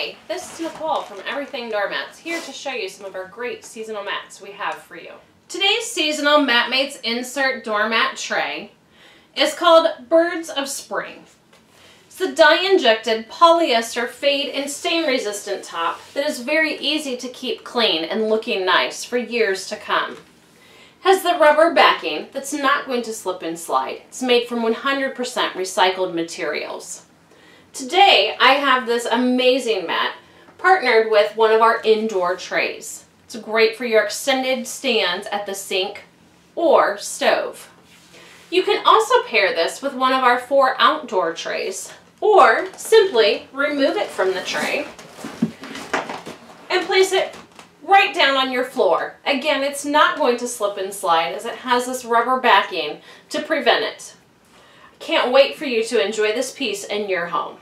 Hey, this is Nicole from Everything Doormats, here to show you some of our great seasonal mats we have for you. Today's seasonal Matmates insert doormat tray is called Birds of Spring. It's the dye-injected polyester fade and stain-resistant top that is very easy to keep clean and looking nice for years to come. It has the rubber backing that's not going to slip and slide. It's made from 100% recycled materials. Today, I have this amazing mat partnered with one of our indoor trays. It's great for your extended stands at the sink or stove. You can also pair this with one of our 4 outdoor trays, or simply remove it from the tray and place it right down on your floor. Again, it's not going to slip and slide as it has this rubber backing to prevent it. Can't wait for you to enjoy this piece in your home.